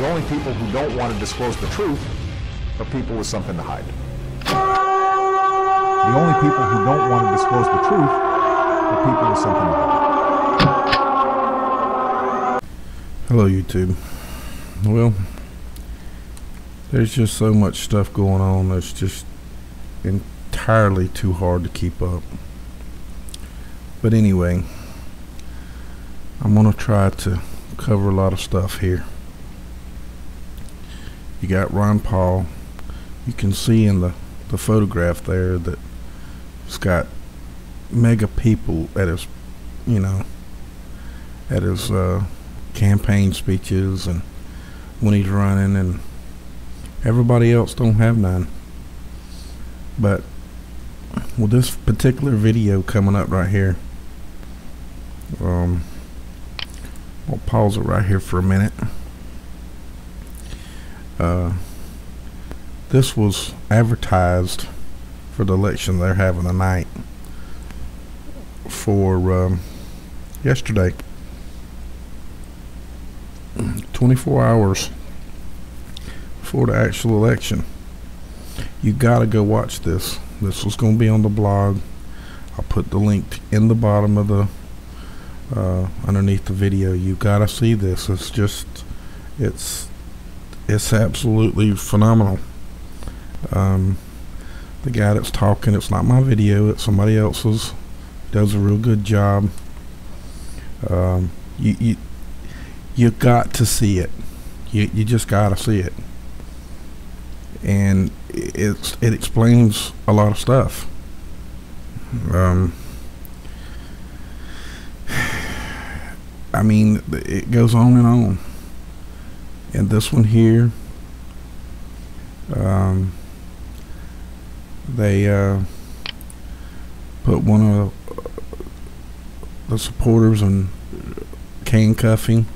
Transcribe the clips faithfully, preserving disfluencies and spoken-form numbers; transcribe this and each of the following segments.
The only people who don't want to disclose the truth are people with something to hide. The only people who don't want to disclose the truth are people with something to hide. Hello, YouTube. Well, there's just so much stuff going on that's just entirely too hard to keep up. But anyway, I'm going to try to cover a lot of stuff here. You got Ron Paul. You can see in the, the photograph there that it's got mega people at his, you know, at his uh, campaign speeches and when he's running, and everybody else don't have none. But with this particular video coming up right here, um, I'll pause it right here for a minute. Uh, this was advertised for the election they're having tonight for um, yesterday. twenty-four hours before the actual election. You gotta go watch this. This was going to be on the blog. I'll put the link in the bottom of the uh, underneath the video. You gotta see this. It's just it's. It's absolutely phenomenal. Um, the guy that's talking, it's not my video, it's somebody else's, does a real good job. Um, you, you you got to see it. You you just got to see it. And it's it explains a lot of stuff. Um, I mean, it goes on and on. And this one here, um, they uh, put one of the supporters in handcuffing.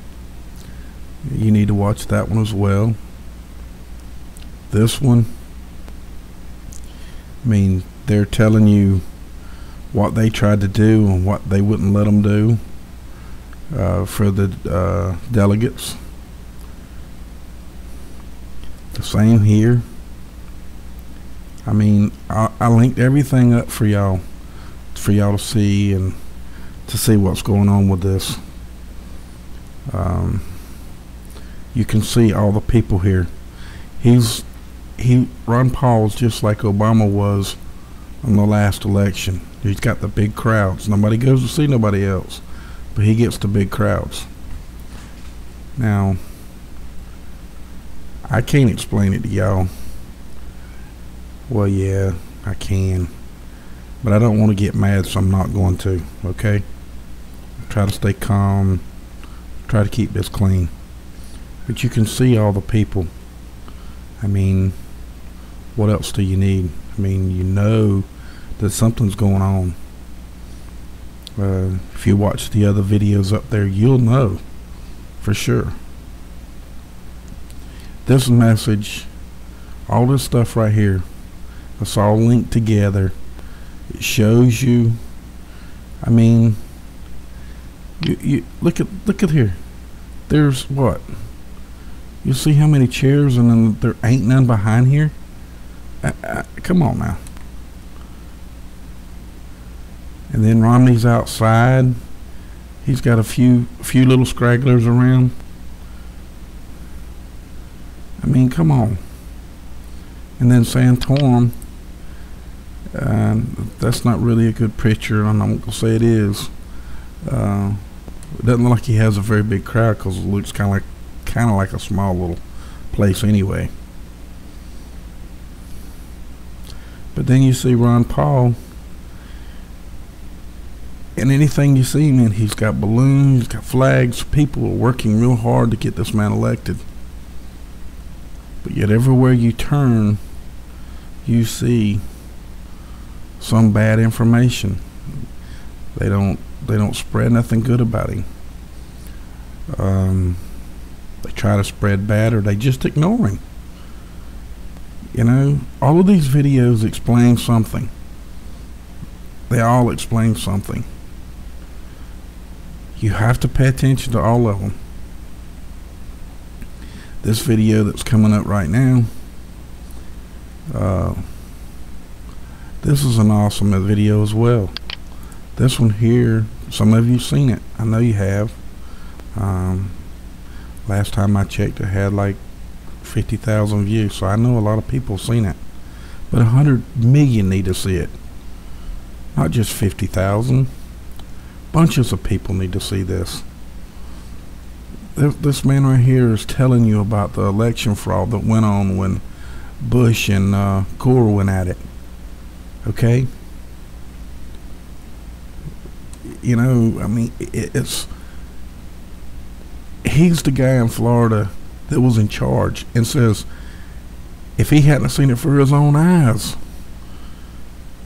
You need to watch that one as well. This one, I mean, they're telling you what they tried to do and what they wouldn't let them do uh, for the uh, delegates. The same here. I mean, I, I linked everything up for y'all for y'all to see and to see what's going on with this. Um, you can see all the people here. He's he Ron Paul's just like Obama was on the last election. He's got the big crowds. Nobody goes to see nobody else, but he gets the big crowds. Now, I can't explain it to y'all. Well, yeah, I can. But I don't want to get mad, so I'm not going to, okay? Try to stay calm. Try to keep this clean. But you can see all the people. I mean, what else do you need? I mean, you know that something's going on. Uh, if you watch the other videos up there, you'll know for sure. This message, all this stuff right here, it's all linked together. It shows you. I mean, you, you look at look at here. There's what? You see how many chairs, and then there ain't none behind here. I, I, come on now. And then Romney's outside. He's got a few few little scragglers around. I mean, come on. And then Santorum, uh, that's not really a good picture. I'm not going to say it is. Uh, it doesn't look like he has a very big crowd, because it looks kind of like, kind of like a small little place anyway. But then you see Ron Paul, and anything you see, man, he's got balloons, he's got flags. People are working real hard to get this man elected. But yet everywhere you turn, you see some bad information. They don't they don't spread nothing good about him. Um, they try to spread bad, or they just ignore him. You know, all of these videos explain something. They all explain something. You have to pay attention to all of them. this video that's coming up right now, uh, this is an awesome video as well. This one here, some of you seen it, I know you have. Um, last time I checked, it had like fifty thousand views, so I know a lot of people seen it, but one hundred million need to see it, not just fifty thousand. Bunches of people need to see this. This man right here is telling you about the election fraud that went on when Bush and uh, Gore went at it. Okay? You know, I mean, it's... he's the guy in Florida that was in charge and says if he hadn't seen it for his own eyes,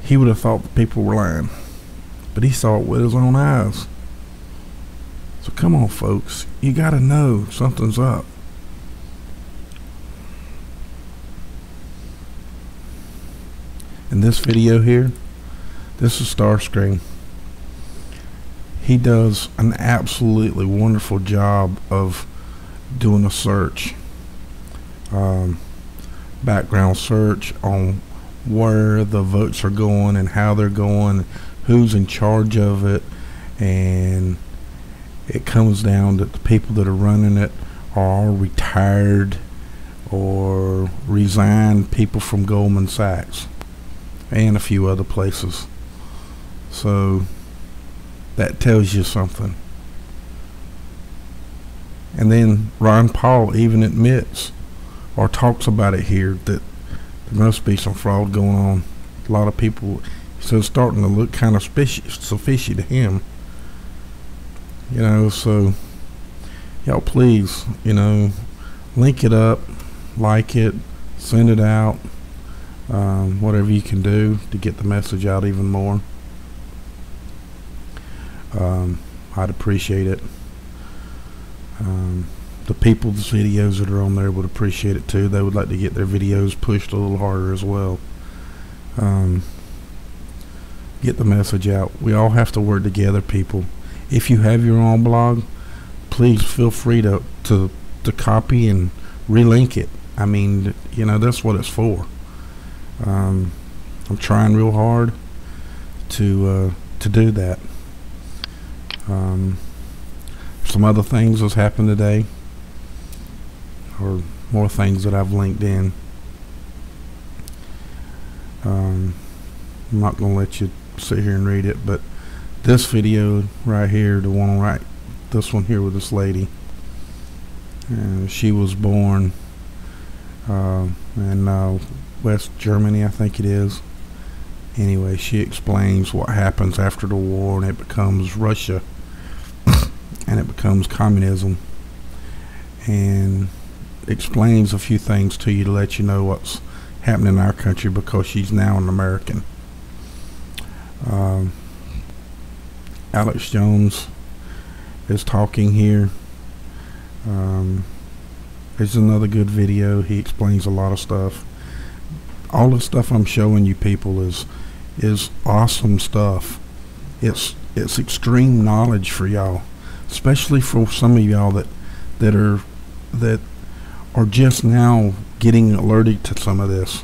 he would have thought the people were lying. But he saw it with his own eyes. So come on, folks. You got to know something's up. In this video here, this is Starscream. He does an absolutely wonderful job of doing a search. Um, background search on where the votes are going and how they're going, who's in charge of it, and it comes down that the people that are running it are retired or resigned people from Goldman Sachs and a few other places. So that tells you something. And then Ron Paul even admits or talks about it here that there must be some fraud going on. A lot of people, so it's starting to look kind of so fishy to him. You know, so y'all please, you know, link it up, like it, send it out, um, whatever you can do to get the message out even more. Um, I'd appreciate it. Um, the people's videos that are on there would appreciate it too. They would like to get their videos pushed a little harder as well. Um, get the message out. We all have to work together, people. If you have your own blog, please feel free to to, to copy and relink it. I mean, you know, that's what it's for. Um, I'm trying real hard to uh, to do that. Um, some other things that's happened today, or more things that I've linked in. Um, I'm not gonna let you sit here and read it, but this video right here, the one right, this one here with this lady, uh, she was born uh, in uh, West Germany, I think it is. Anyway, she explains what happens after the war, and it becomes Russia, and it becomes communism, and explains a few things to you to let you know what's happening in our country, because she's now an American. Um, Alex Jones is talking here. Um, it's another good video. He explains a lot of stuff. All the stuff I'm showing you people is is awesome stuff. It's it's extreme knowledge for y'all, especially for some of y'all that that are that are just now getting alerted to some of this.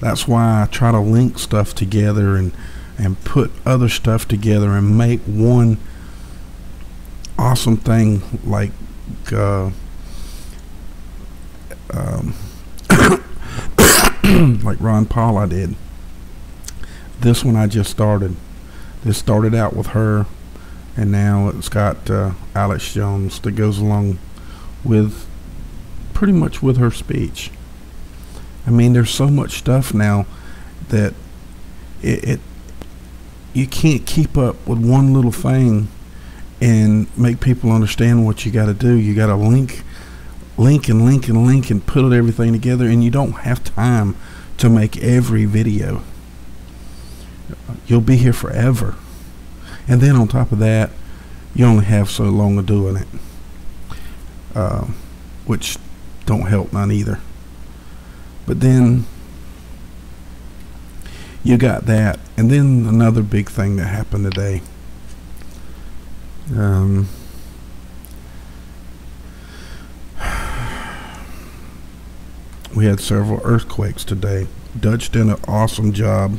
That's why I try to link stuff together and and put other stuff together and make one awesome thing, like uh, um, like Ron Paul I did. This one I just started. This started out with her, and now it's got uh, Alex Jones that goes along with pretty much with her speech. I mean, there's so much stuff now that it, it you can't keep up with one little thing and make people understand what you got to do. You got to link, link and link and link and put everything together, and you don't have time to make every video. You'll be here forever. And then on top of that, you only have so long of doing it, uh, which don't help none either. But then you got that, and then another big thing that happened today. Um, We had several earthquakes today. Dutch did an awesome job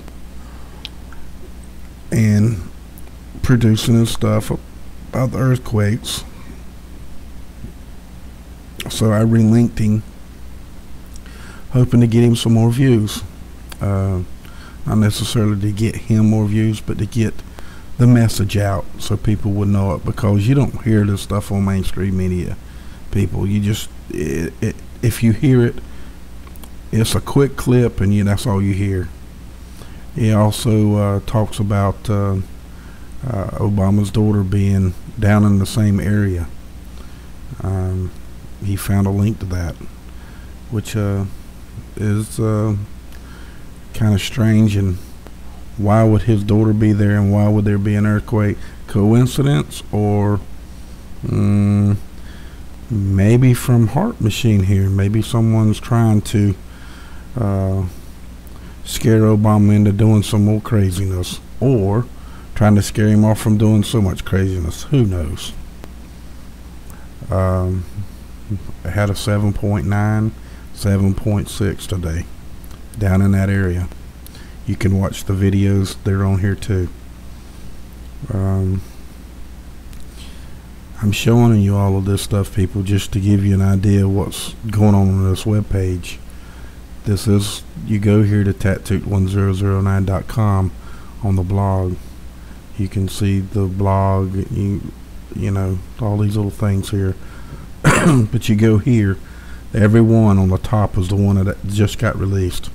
in producing his stuff about the earthquakes. So I relinked him, hoping to get him some more views. Uh, not necessarily to get him more views, but to get the message out so people would know it, because you don't hear this stuff on mainstream media, people. You just, it, it, if you hear it, it's a quick clip and you, that's all you hear. He also uh, talks about uh, uh, Obama's daughter being down in the same area. Um, he found a link to that, which uh, is uh, kind of strange. And why would his daughter be there, and why would there be an earthquake? Coincidence, or um, maybe from Heart Machine here? Maybe someone's trying to uh, scare Obama into doing some more craziness, or trying to scare him off from doing so much craziness. Who knows? Um, I had a seven point nine, seven point six today down in that area. You can watch the videos, they're on here too. Um, I'm showing you all of this stuff, people, just to give you an idea of what's going on on this webpage. This is, you go here to tatoott ten oh nine dot com on the blog. You can see the blog, you, you know, all these little things here. But you go here, every one on the top is the one that just got released.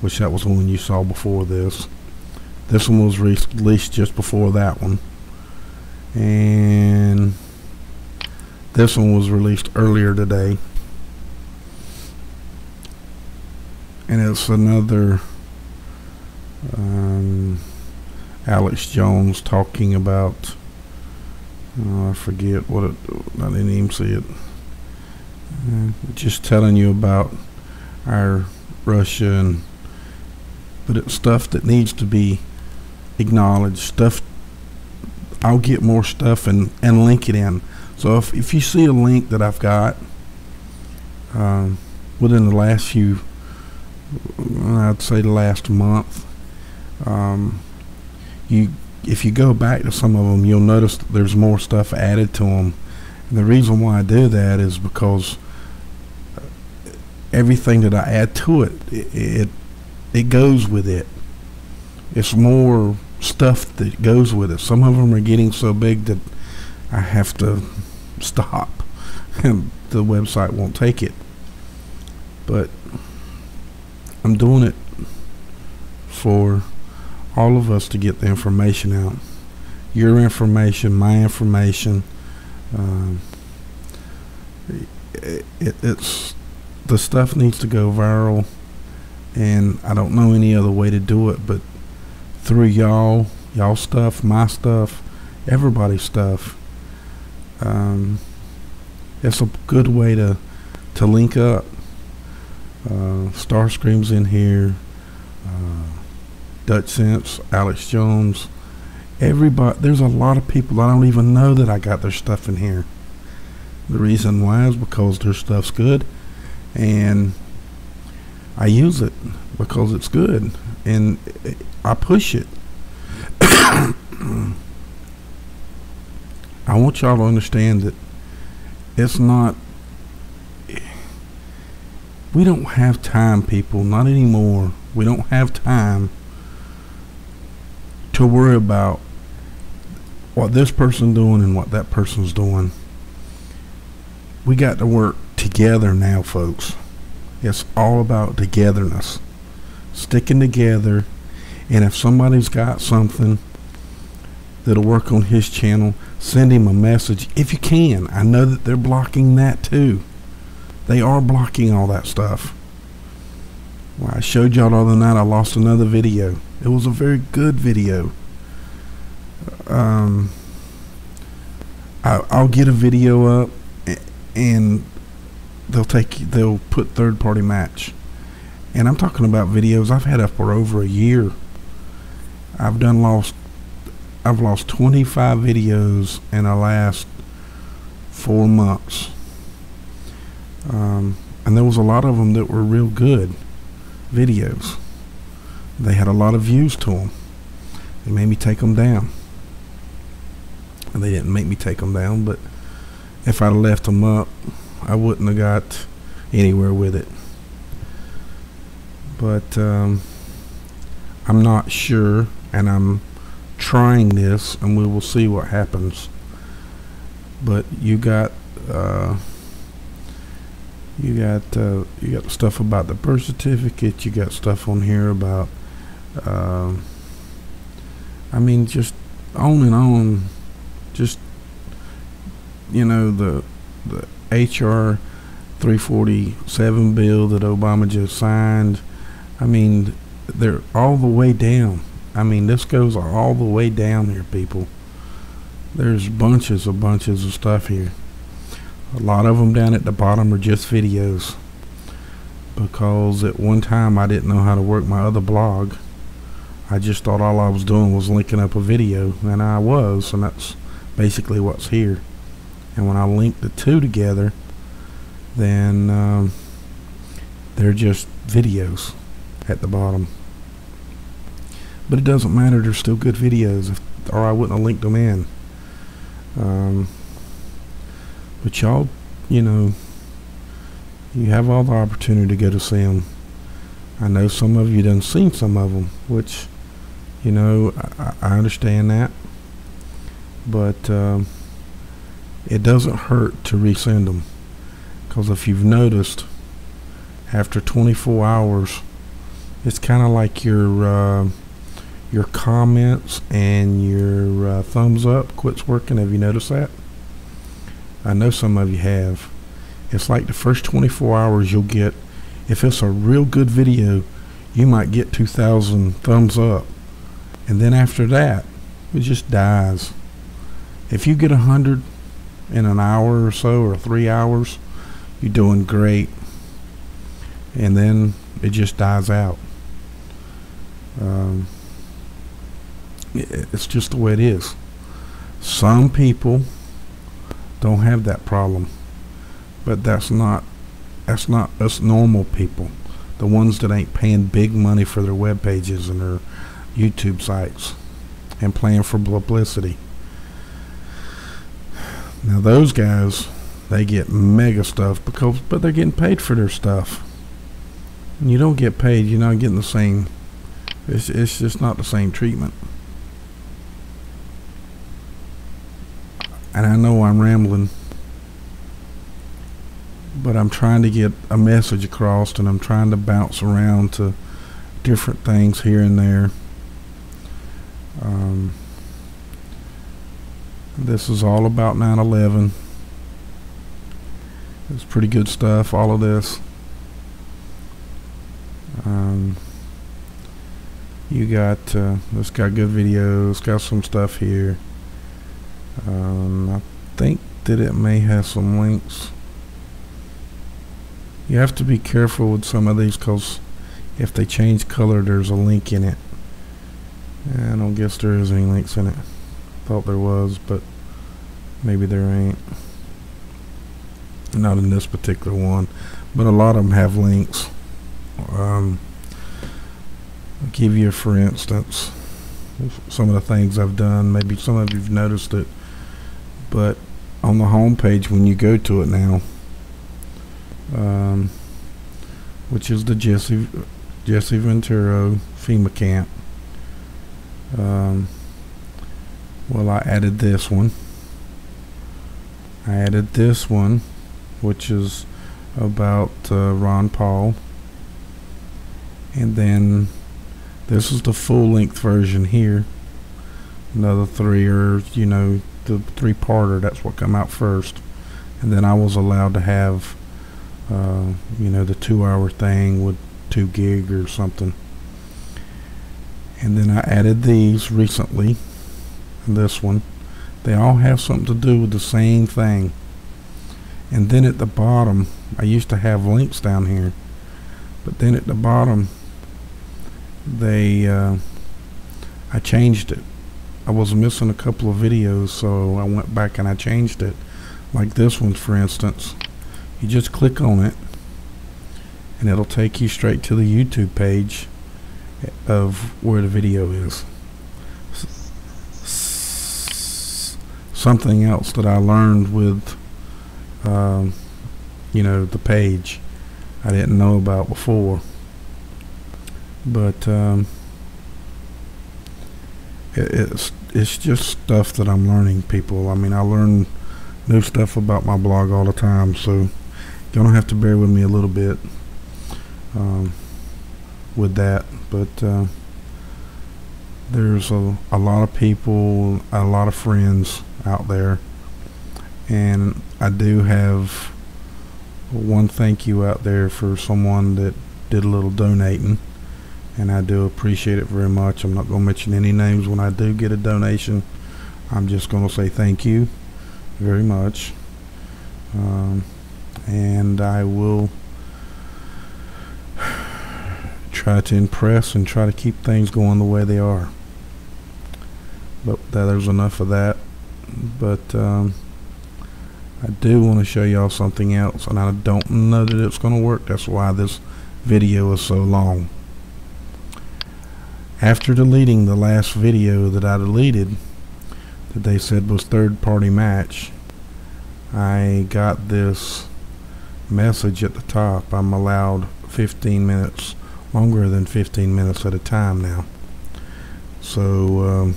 Which that was the one you saw before this. This one was released just before that one. And this one was released earlier today. And it's another um, Alex Jones talking about, oh, I forget what it, I didn't even see it. Uh, just telling you about our Russia and, but it's stuff that needs to be acknowledged. Stuff, I'll get more stuff and, and link it in. So if, if you see a link that I've got um, within the last few, I'd say the last month, um, you if you go back to some of them, you'll notice that there's more stuff added to them. And the reason why I do that is because everything that I add to it, it, it it goes with it. It's more stuff that goes with it. Some of them are getting so big that I have to stop, and the website won't take it. But I'm doing it for all of us to get the information out. Your information, my information. Um, it, it's the stuff needs to go viral. And I don't know any other way to do it but through y'all, y'all stuff, my stuff, everybody's stuff. Um, it's a good way to to link up. Uh, Starscream's in here, uh, Dutch Sense, Alex Jones, everybody. There's a lot of people I don't even know that I got their stuff in here. The reason why is because their stuff's good, and I use it because it's good, and I push it. I want y'all to understand that it's not, we don't have time, people, not anymore. We don't have time to worry about what this person's doing and what that person's doing. We got to work together now, folks. It's all about togetherness, sticking together, and if somebody's got something that'll work on his channel, send him a message if you can. I know that they're blocking that too. They are blocking all that stuff. Well, I showed y'all the other night I lost another video. It was a very good video. Um, I, I'll get a video up and they'll take, they'll put third party match, and I'm talking about videos I've had up for over a year. I've done lost, I've lost twenty-five videos in the last four months. Um, And there was a lot of them that were real good videos. They had a lot of views to them. They made me take them down. And they didn't make me take them down, but if I'd have left them up, I wouldn't have got anywhere with it. But um, I'm not sure, and I'm trying this, and we will see what happens. But you got uh, you got uh, you got stuff about the birth certificate. You got stuff on here about uh, I mean, just on and on. Just, you know, the the H R three forty-seven bill that Obama just signed. I mean, they're all the way down. I mean, this goes all the way down here, people. There's bunches of bunches of stuff here. A lot of them down at the bottom are just videos, because at one time I didn't know how to work my other blog. I just thought all I was doing was linking up a video, and I was, and that's basically what's here. And when I link the two together, then um, they're just videos at the bottom. But it doesn't matter, they're still good videos, if, or I wouldn't have linked them in. Um, but y'all, you know, you have all the opportunity to go to see them. I know some of you done seen some of them, which, you know, I, I understand that. But um, it doesn't hurt to resend them, because if you've noticed, after twenty-four hours, it's kind of like your uh, your comments and your uh, thumbs up quits working. Have you noticed that? I know some of you have. It's like the first twenty-four hours you'll get, if it's a real good video, you might get two thousand thumbs up, and then after that it just dies. If you get a hundred in an hour or so, or three hours, you're doing great, and then it just dies out. Um, it's just the way it is. Some people don't have that problem, but that's not that's not us normal people, the ones that ain't paying big money for their web pages and their YouTube sites and paying for publicity. Now those guys, they get mega stuff, because but they're getting paid for their stuff. When you don't get paid, you're not getting the same. It's, it's just not the same treatment. And I know I'm rambling, but I'm trying to get a message across, and I'm trying to bounce around to different things here and there. Um, this is all about nine eleven. It's pretty good stuff, all of this. Um, you got uh, this got good videos, got some stuff here. Um, I think that it may have some links. You have to be careful with some of these, because if they change color, there's a link in it. I don't guess there is any links in it. Thought there was, but maybe there ain't. Not in this particular one, but a lot of them have links. Um, I'll give you, for instance, some of the things I've done. Maybe some of you've noticed it, but on the home page when you go to it now, Um, which is the Jesse Jesse Ventura FEMA camp. Um, well, I added this one. I added this one, which is about uh, Ron Paul, and then this is the full-length version here. Another three, or you know, the three-parter. That's what come out first, and then I was allowed to have, Uh, you know, the two-hour thing with two gig or something. And then I added these recently, and this one. They all have something to do with the same thing. And then at the bottom, I used to have links down here, but then at the bottom, they uh, I changed it. I was missing a couple of videos, so I went back and I changed it. Like this one, for instance. You just click on it, and it'll take you straight to the YouTube page of where the video is. Something else that I learned with um, you know, the page I didn't know about before, but um, it, it's it's just stuff that I'm learning, people. I mean, I learn new stuff about my blog all the time, so you're gonna have to bear with me a little bit um, with that, but uh, there's a, a lot of people, a lot of friends out there, and I do have one thank you out there for someone that did a little donating, and I do appreciate it very much. I'm not going to mention any names. When I do get a donation, I'm just going to say thank you very much, um, and I will try to impress and try to keep things going the way they are. But there's enough of that. But um, I do want to show y'all something else, and I don't know that it's going to work. That's why this video is so long. After deleting the last video that I deleted that they said was third-party match, I got this message at the top. I'm allowed fifteen minutes, longer than fifteen minutes at a time now. So um,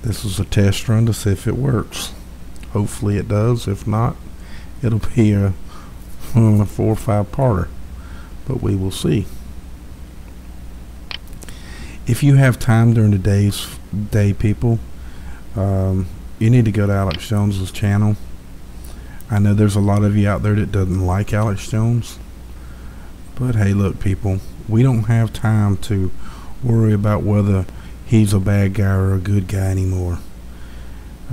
this is a test run to see if it works. Hopefully it does. If not, it'll be a, a four or five parter, but we will see. If you have time during the day's day, people, um, you need to go to Alex Jones's channel. I know there's a lot of you out there that doesn't like Alex Jones, but hey, look, people, we don't have time to worry about whether he's a bad guy or a good guy anymore.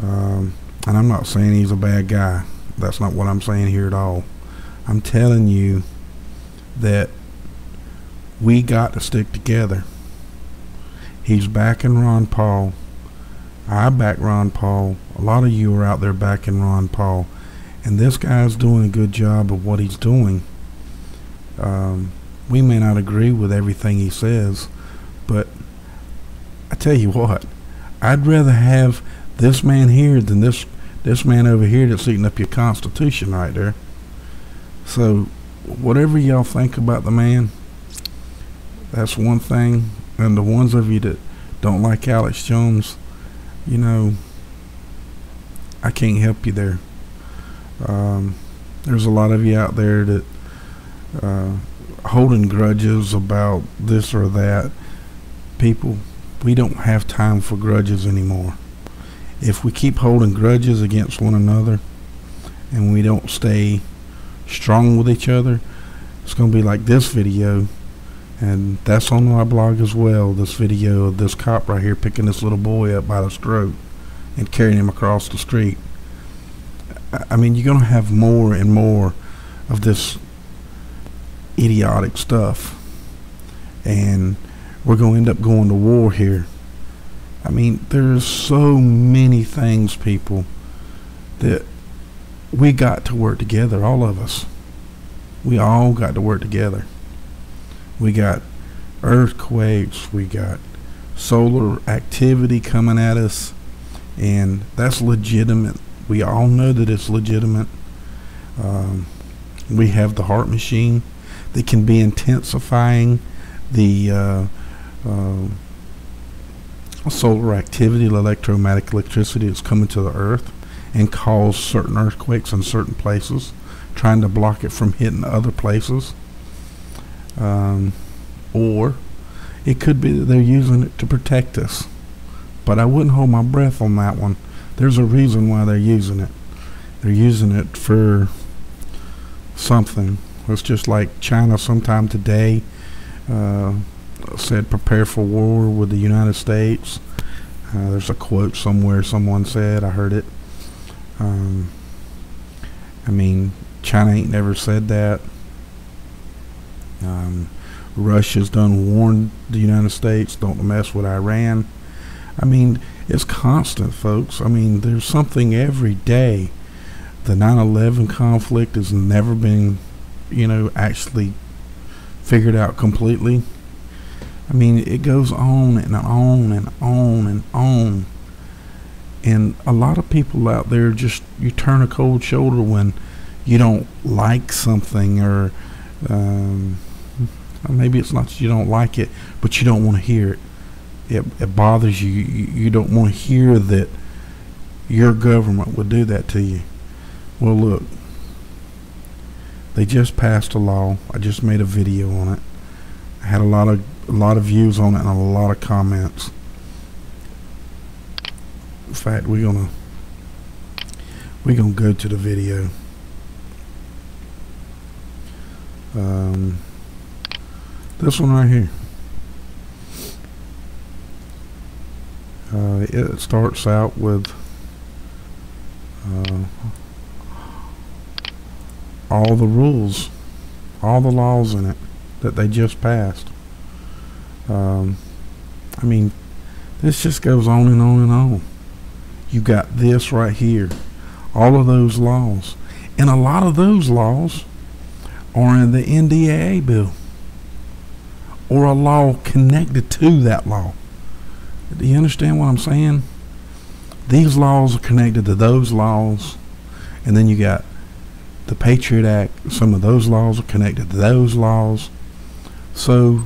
Um, and I'm not saying he's a bad guy. That's not what I'm saying here at all. I'm telling you that we got to stick together. He's backing Ron Paul. I back Ron Paul. A lot of you are out there backing Ron Paul. And this guy's doing a good job of what he's doing. Um, we may not agree with everything he says, but I tell you what, I'd rather have this man here than this this man over here that's eating up your Constitution right there. So whatever y'all think about the man, that's one thing. And the ones of you that don't like Alex Jones, you know, I can't help you there. Um, there's a lot of you out there that uh, holding grudges about this or that. People, we don't have time for grudges anymore. If we keep holding grudges against one another and we don't stay strong with each other, it's going to be like this video, and that's on my blog as well, this video of this cop right here picking this little boy up by the throat and carrying him across the street. I mean, you're going to have more and more of this idiotic stuff, and we're going to end up going to war here. I mean, there's so many things, people, that we got to work together, all of us. We all got to work together. We got earthquakes, we got solar activity coming at us, and that's legitimate. We all know that it's legitimate. Um, we have the heart machine that can be intensifying the uh, uh, solar activity, electromagnetic electricity that's coming to the earth and cause certain earthquakes in certain places, trying to block it from hitting other places. Um, or it could be that they're using it to protect us, but I wouldn't hold my breath on that one. There's a reason why they're using it. They're using it for something. It's just like China sometime today uh, said prepare for war with the United States. Uh, there's a quote somewhere someone said, I heard it. Um, I mean, China ain't never said that. Um, Russia's done warned the United States don't mess with Iran. I mean, it's constant, folks. I mean, there's something every day. The nine eleven conflict has never been, you know, actually figured out completely. I mean, it goes on and on and on and on. And a lot of people out there, just you turn a cold shoulder when you don't like something, or um, maybe it's not that you don't like it, but you don't want to hear it. It, it bothers you. you. You don't want to hear that your government would do that to you. Well, look, they just passed a law. I just made a video on it. I had a lot of a lot of views on it and a lot of comments. In fact, we're gonna we're gonna go to the video. Um, this one right here. Uh, it starts out with uh, all the rules, all the laws in it that they just passed. Um, I mean, this just goes on and on and on. You got this right here, all of those laws, and a lot of those laws are in the N D A A bill or a law connected to that law. Do you understand what I'm saying? These laws are connected to those laws, and then you got the Patriot Act. Some of those laws are connected to those laws. So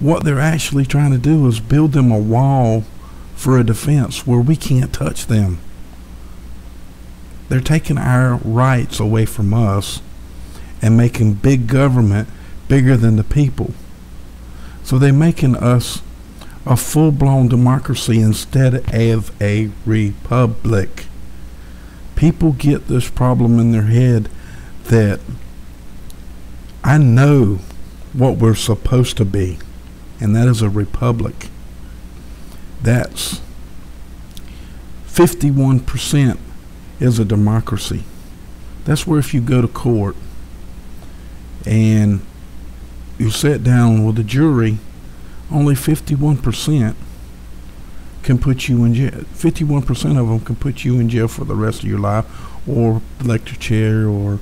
what they're actually trying to do is build them a wall for a defense where we can't touch them. They're taking our rights away from us and making big government bigger than the people. So they're making us a full-blown democracy instead of a republic. People get this problem in their head that I know what we're supposed to be, and that is a republic. That's fifty-one percent is a democracy. That's where if you go to court and you sit down with a jury, only fifty-one percent can put you in jail. fifty-one percent of them can put you in jail for the rest of your life, or electric chair, or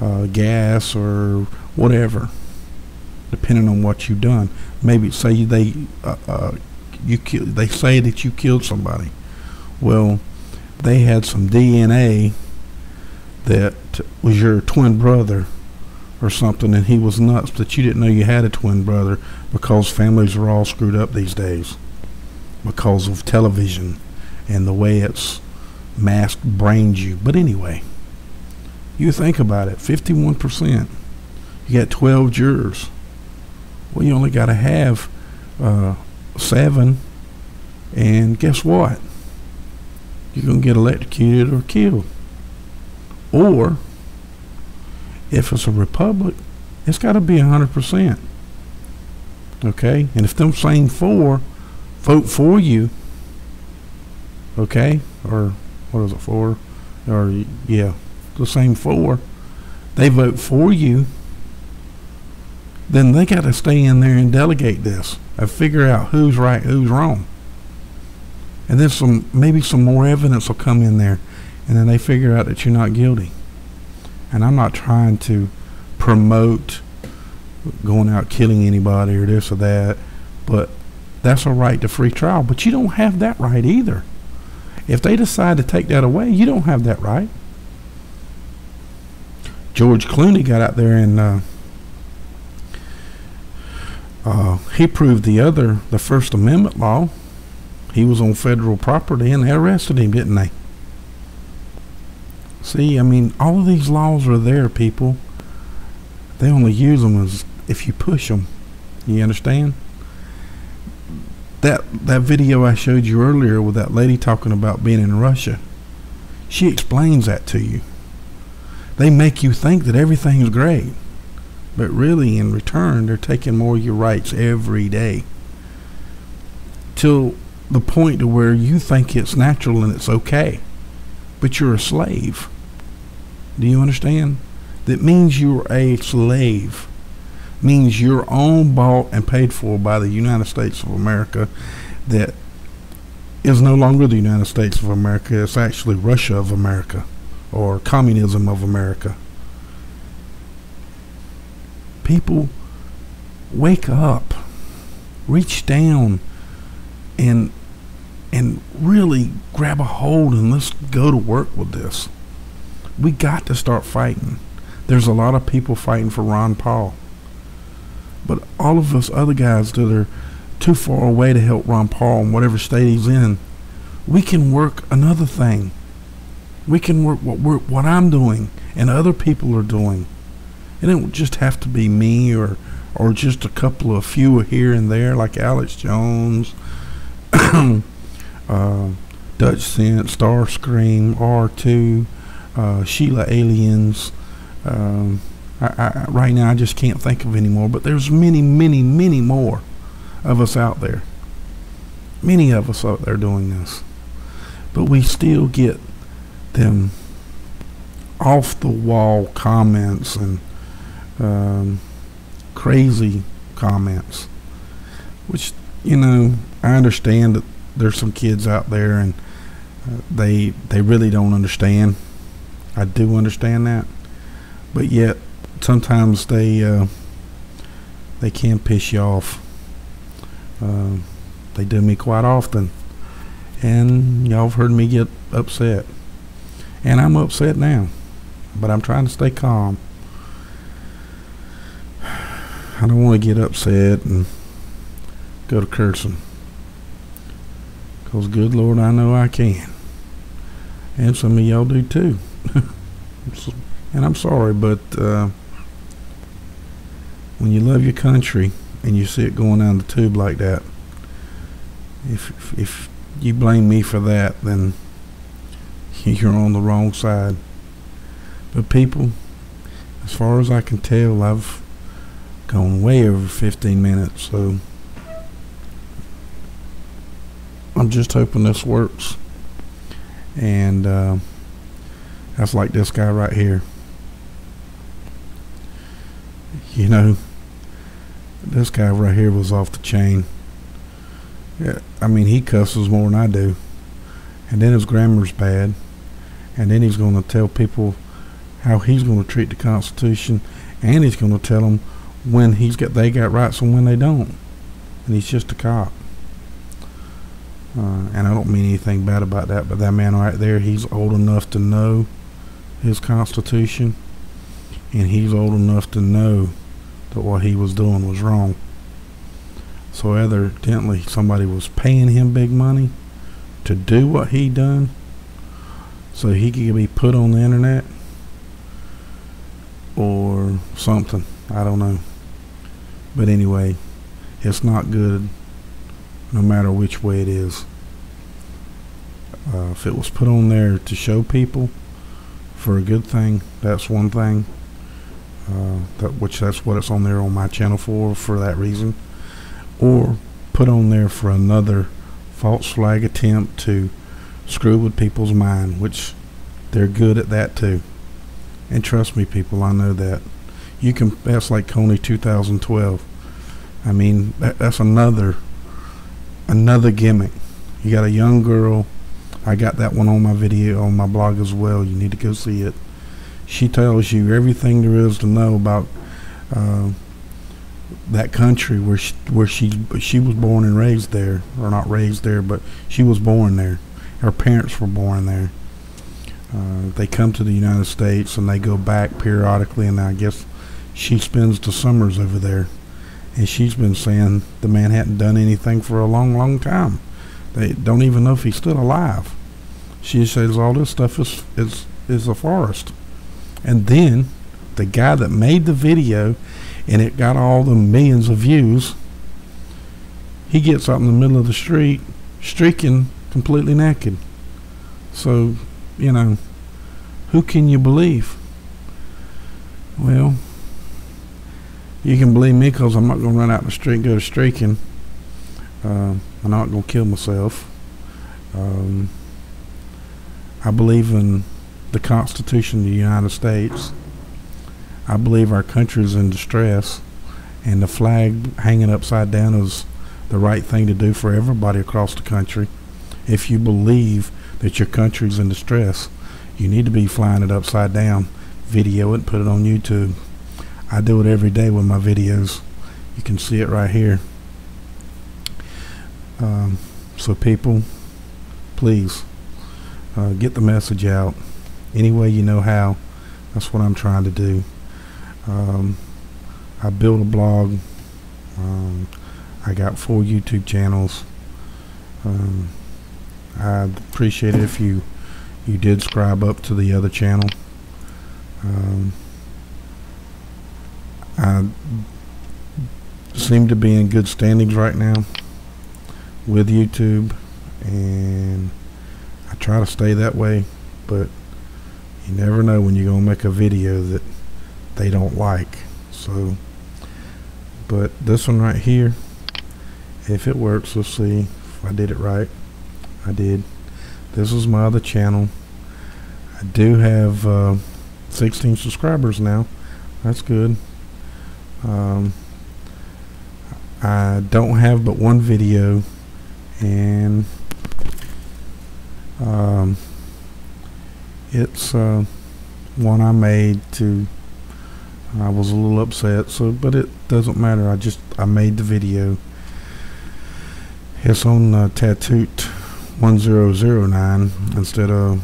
uh, gas, or whatever, depending on what you've done. Maybe say they uh, uh, you kill, they say that you killed somebody. Well, they had some D N A that was your twin brother or something, and he was nuts, but you didn't know you had a twin brother, because families are all screwed up these days because of television and the way it's masked brained you. But anyway, you think about it, fifty-one percent. You got twelve jurors. Well, you only got to have uh, seven, and guess what? You're going to get electrocuted or killed. Or if it's a republic, it's got to be one hundred percent. Okay? And if them same four vote for you, okay? Or what is it, four? Or, yeah, the same four. They vote for you, then they got to stay in there and delegate this and figure out who's right, who's wrong. And then some, maybe some more evidence will come in there, and then they figure out that you're not guilty. And I'm not trying to promote going out killing anybody or this or that, but that's a right to free trial. But you don't have that right either. If they decide to take that away, you don't have that right. George Clooney got out there and uh, uh, he proved the other, the First Amendment law. He was on federal property, and they arrested him, didn't they? See, I mean, all of these laws are there, people. They only use them as if you push them. You understand? That that video I showed you earlier with that lady talking about being in Russia, she explains that to you. They make you think that everything's great, but really, in return, they're taking more of your rights every day, till the point to where you think it's natural and it's okay, but you're a slave. Do you understand? That means you're a slave. Means you're owned, bought, and paid for by the United States of America, that is no longer the United States of America. It's actually Russia of America, or communism of America. People wake up, reach down, and and really grab a hold, and let's go to work with this. We got to start fighting. There's a lot of people fighting for Ron Paul, but all of us other guys that are too far away to help Ron Paul in whatever state he's in, we can work another thing. We can work what we're, what I'm doing and other people are doing. It don't just have to be me or or just a couple of few here and there like Alex Jones, uh, Dutch Sense, Starscream, R two, uh, Sheila Aliens. Um, I, I, right now I just can't think of any more, but there's many, many, many more of us out there. Many of us out there doing this. But we still get them off the wall comments and um, crazy comments, which, you know, I understand that there's some kids out there and uh, they they really don't understand. I do understand that, but yet sometimes they uh, they can piss you off. Uh, they do me quite often, and y'all have heard me get upset, and I'm upset now, but I'm trying to stay calm. I don't want to get upset and go to cursing, because good Lord, I know I can, and some of y'all do too. And I'm sorry, but uh, when you love your country and you see it going down the tube like that, if, if, if you blame me for that, then you're on the wrong side. But people, as far as I can tell, I've gone way over fifteen minutes, so I'm just hoping this works. And uh, that's like this guy right here. You know, this guy right here was off the chain. Yeah, I mean, he cusses more than I do, and then his grammar's bad, and then he's going to tell people how he's going to treat the Constitution, and he's going to tell them when he's got they got rights and when they don't. And he's just a cop. Uh, and I don't mean anything bad about that, but that man right there, he's old enough to know his Constitution, and he's old enough to know that what he was doing was wrong. So evidently somebody was paying him big money to do what he done so he could be put on the internet or something, I don't know. But anyway, it's not good no matter which way it is. Uh, if it was put on there to show people for a good thing, that's one thing. Uh, that, which that's what it's on there on my channel for, for that reason, or put on there for another false flag attempt to screw with people's mind, which they're good at that too. And trust me, people, I know that. You can, that's like Kony two thousand twelve. I mean, that, that's another another gimmick. You got a young girl, I got that one on my video, on my blog as well, you need to go see it. She tells you everything there is to know about uh, that country where she, where she she was born and raised there, or not raised there, but she was born there. Her parents were born there. Uh, they come to the United States and they go back periodically, and I guess she spends the summers over there. And she's been saying the man hadn't done anything for a long, long time. They don't even know if he's still alive. She says all this stuff is is is a forest. And then the guy that made the video, and it got all the millions of views, he gets out in the middle of the street streaking completely naked. So, you know, who can you believe? Well, you can believe me, because I'm not going to run out in the street and go streaking. Uh, I'm not going to kill myself. Um, I believe in the Constitution of the United States. I believe our country is in distress, and the flag hanging upside down is the right thing to do for everybody across the country. If you believe that your country is in distress, you need to be flying it upside down, video it, put it on YouTube. I do it every day with my videos. You can see it right here. Um, so people, please uh, get the message out any way you know how. That's what I'm trying to do. Um, I built a blog. Um, I got four YouTube channels. Um, I'd appreciate it if you you did subscribe up to the other channel. Um, I seem to be in good standings right now with YouTube, and I try to stay that way, but you never know when you're gonna make a video that they don't like. So, but this one right here, if it works, let's see if I did it right. I did. This is my other channel. I do have uh, sixteen subscribers now. That's good. Um, I don't have but one video, and um, it's uh, one I made to. I was a little upset, so but it doesn't matter. I just I made the video. It's on uh, tatoott ten oh nine instead of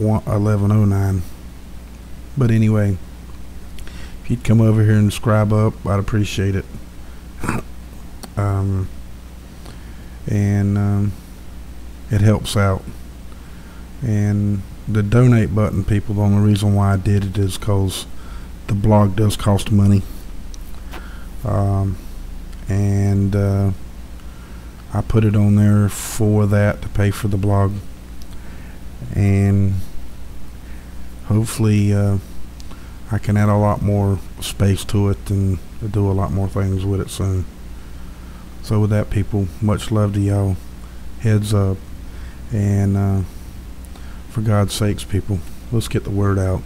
eleven oh nine. But anyway, if you'd come over here and subscribe up, I'd appreciate it. um, and um, it helps out. And the donate button, people, the only reason why I did it is because the blog does cost money. Um, and uh, I put it on there for that, to pay for the blog, and hopefully uh, I can add a lot more space to it and do a lot more things with it soon. So with that, people, much love to y'all. Heads up, and uh, for God's sakes, people, let's get the word out.